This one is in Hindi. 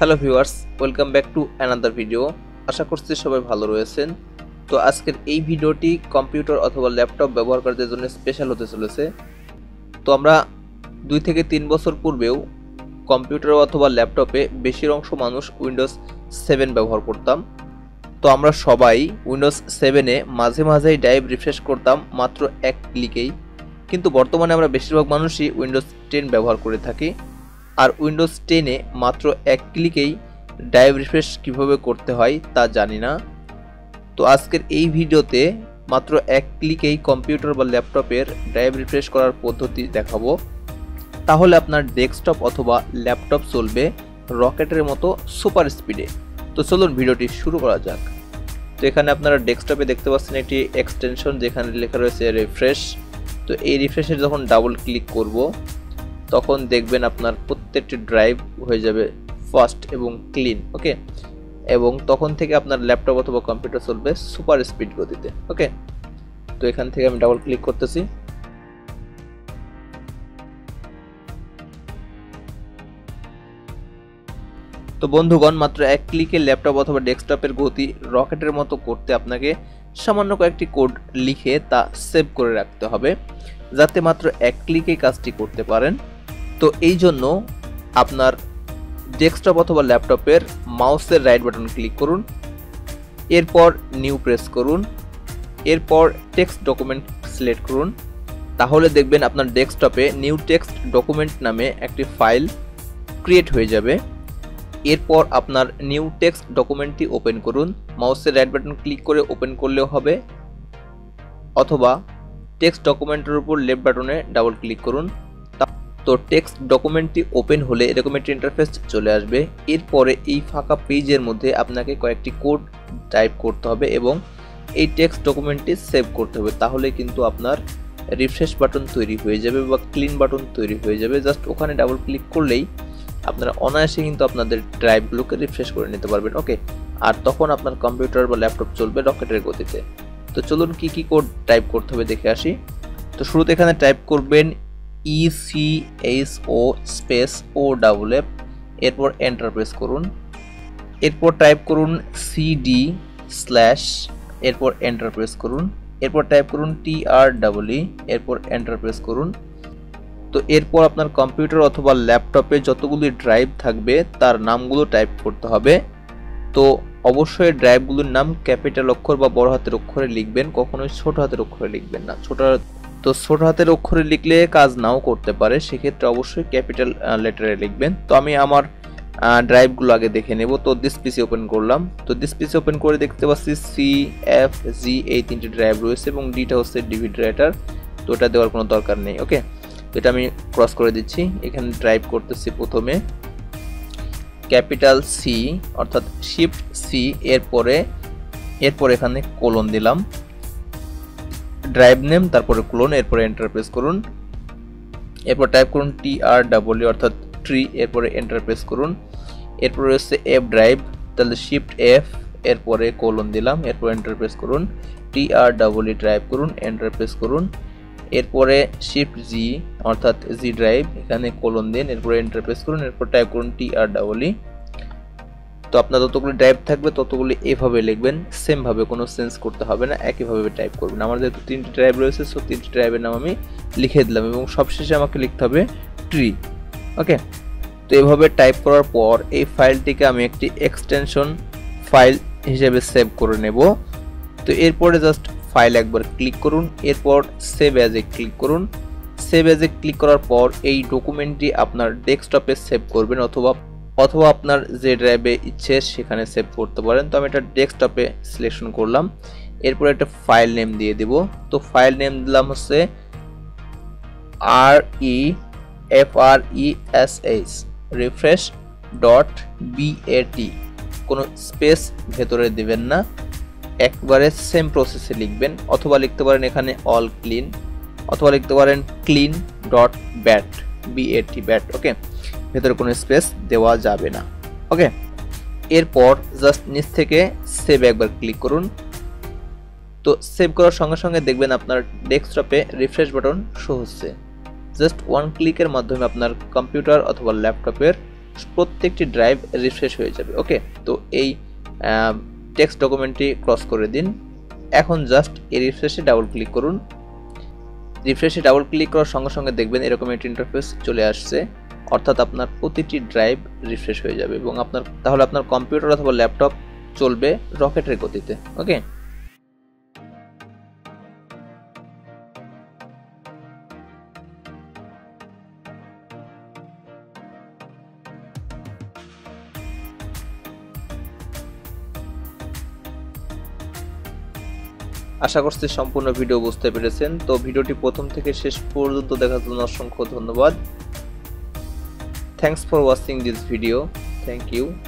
Hello viewers welcome back to another video. आशा करছি সবাই ভালো রয়েছেন। তো আজকের এই ভিডিওটি কম্পিউটার অথবা ল্যাপটপ ব্যবহারকারীদের জন্য স্পেশাল হতে চলেছে। তো আমরা 2 থেকে 3 বছর পূর্বেও কম্পিউটার অথবা ল্যাপটপে বেশির অংশ মানুষ উইন্ডোজ 7 ব্যবহার করতাম। তো আমরা সবাই উইন্ডোজ 7 এ মাঝে মাঝে ড্রাইভ রিফ্রেশ করতাম মাত্র এক ক্লিকেই, কিন্তু বর্তমানে আমরা বেশিরভাগ মানুষই উইন্ডোজ 10 ব্যবহার করে থাকি। और विंडोज 10 ए मात्र एक क्लिके ड्राइव रिफ्रेश किभाबे करते हय ता जानी ना। तो आजकेर एई भिडियोते मात्र एक क्लिके कम्पिউটার बा लैपटपेर ड्राइव रिफ्रेश करार पद्धति देखाबो। ताहले आपनार डेस्कटप अथवा लैपटप चलबे रकेटेर मतो सुपार स्पीडे। तो चलुन भिडियोटी शुरू करा जाक। तो एखाने आपनारा डेस्कटपे देखते पाच्छेन एकटी एक्सटेनशन जेखाने लेखा रयेछे रिफ्रेश। तो एई रिफ्रेशे जखन डबल क्लिक करब तखन देखबेन आपनार प्रत्येकटी ड्राइव हয়ে যাবে फास्ट এবং ক্লিন। ओके, এবং তখন থেকে আপনার ল্যাপটপ অথবা কম্পিউটার চলবে সুপার স্পিড গতিতে। ओके, তো এখান থেকে আমি ডাবল ক্লিক করতেছি। তো বন্ধুগণ, মাত্র এক ক্লিকে ল্যাপটপ অথবা ডেস্কটপের গতি রকেটের মতো করতে আপনাকে সামান্য কয়েকটি কোড লিখে তা সেভ করে রাখতে হবে যাতে মাত্র এক ক্লিকে কাজটি করতে পারেন। तो यही आपनर डेस्कटप अथवा लैपटपर माउसर राइट बाटन क्लिक करुन, एरपर न्यू प्रेस करुन, एरपर टेक्स्ट डकुमेंट सिलेक्ट करुन। ताहले देखबेन आपनर डेस्कटपे न्यू टेक्स्ट डकुमेंट नामे एक फाइल क्रिएट हो जाबे। एरपर आपनर न्यू टेक्स्ट डकुमेंटटी ओपेन करुन, माउसर राइट बाटन क्लिक करे ओपेन करले होबे अथवा टेक्स्ट डकुमेंटर ऊपर लेफ्ट बाटने डबल क्लिक करुन। तो टेक्स्ट डकुमेंटटी ओपेन होले एरकम एक इंटरफेस चले आसबे। एरपर एई फाका पेजर मध्य आपनाके कयेकटी कोड टाइप करते होबे एबं एई टेक्स्ट डकुमेंटटी सेव करते होबे। ताहले किन्तु आपनार रिफ्रेश बाटन तैरि हये जाबे बा क्लिन बाटन तैरि हये जाबे। जस्ट ओखाने डबल क्लिक करलेई आपनारा अनायासे किन्तु आपनादेर ड्राइवगुलोके रिफ्रेश करे निते पारबेन। ओके, आर तखन आपनार कम्पिउटार बा लैपटप चलबे रकेटेर गतिते। तो चलुन कि कि कोड टाइप करते होबे देखे आसि। तो शुरूते एखाने टाइप करबेन ECHO स्पेस OFF, एरपर एंटर प्रेस करुन, एरपर टाइप करुन CD/ एरपर एंटर प्रेस करुन, एरपर टाइप करुन TREE, एरपर एंटर प्रेस करुन। तो एरपर आपनार कम्पिउटार अथवा लैपटपे जतगुली ड्राइव थाकबे तार नामगुलो टाइप करते होबे। तो अवश्य ड्राइवगुलोर नाम कैपिटल अक्षर बा बड़ हातेर अक्षरे लिखबेन, कखनोई छोट हातेर अक्षरे लिखबेन ना। तो छोट हाथेर अक्षरे लिखले काज नाओ करते पारे, सेई क्षेत्रे अवश्य कैपिटल लेटारे लिखबेन। तो आमी आमार ड्राइवगुलो आगे देखे नेब। तो दिस पीसी ओपेन करलाम। तो दिस पीसी ओपेन करे देखते पाচ্ছি CFG এই তিনটি ड्राइव রয়েছে এবং ডিটা হচ্ছে ডিভিডারেটর। তো এটা দেওয়ার কোনো দরকার নেই। ওকে, তো এটা আমি ক্রস করে দিচ্ছি। এখানে টাইপ করতেছি প্রথমে ক্যাপিটাল C অর্থাৎ শিফট সি, এরপরে এখানে কোলন দিলাম, ड्राइव नेम, तारपर क्लोन, एरपर एंटर प्रेस करुन, एरपर टाइप करुन TREE अर्थात ट्री, एरपर एंटर प्रेस करुन, एरपर रयेछे एफ ड्राइव, ताहले शिफ्ट एफ, एरपर कोलन दिलाम, एरपर एंटर प्रेस करुन, TREE ड्राइव करुन, एंटर प्रेस करुन, एरपर शिफ्ट जी अर्थात जी ड्राइव, एखाने कोलन दिन, एरपर एंटर प्रेस करुन, एरपर टाइप करुन TREE। तो अपना যতগুলো ড্রাইভ থাকবে ততগুলো এভাবে লিখবেন, सेम ভাবে কোনো চেঞ্জ করতে হবে না, একই ভাবে টাইপ করবেন। আমার যেহেতু 3টি ড্রাইভ রয়েছে সো 3টি ড্রাইভের নাম আমি লিখে দিলাম এবং সবশেষে আমাকে লিখতে হবে ট্রি। ওকে, তো এভাবে টাইপ করার পর এই ফাইলটিকে আমি একটি এক্সটেনশন ফাইল হিসেবে সেভ করে নেব। তো এরপরে জাস্ট ফাইল একবার ক্লিক করুন, এরপর সেভ অ্যাজ এ ক্লিক করুন। সেভ অ্যাজ এ ক্লিক করার পর এই ডকুমেন্টটি আপনার ডেস্কটপে সেভ করবেন अथवा आपनर जे ड्राइवे इच्छे सेखाने सेव करते पारें। तो डेस्कटपे सिलेक्शन करलाम, एरपर एक फाइल नेम दिए देब। तो फाइल नेम दिलाम होच्छे REFRESH refresh.bat, कोनो स्पेस भेतरे दिबेन ना, एकबारे सेम प्रसेसे लिखबेन। अथवा लिखते पारेन एखाने अल क्लिन अथवा लिखते पारेन clean.bat। ओके, भेतर कोनो स्पेस देवा जाबे ना। ओके, एरपर जस्ट निच थेके सेव एकबार क्लिक करुन। तो सेव करार संगे संगे देखबेन आपनार डेस्कटपे रिफ्रेश बाटन शो होच्छे। जस्ट वन क्लिकेर माध्यमे आपनार कम्पिउटार अथवा लैपटपेर प्रत्येकटी ड्राइव रिफ्रेश हो जाए। ओके तो ये टेक्स्ट डकुमेंटटी क्रस कर दिन। एखन जस्ट ए रिफ्रेशे डाबल क्लिक करुन। रिफ्रेशे डाबल क्लिक करार संगे संगे देखें एरकम एक इंटरफेस चले आसछे, अर्थात आपनार प्रतिटी ड्राइव रिफ्रेश हो जाए और आपनार कम्पिউটার अथवा लैपटप चलबे रकेटेर गतिते। ओके आशा करছি सम्पूर्ण ভিডিও বুঝতে পেরেছেন। তো ভিডিওটি প্রথম থেকে শেষ পর্যন্ত দেখার জন্য অসংখ্য ধন্যবাদ। Thanks for watching this video. Thank you.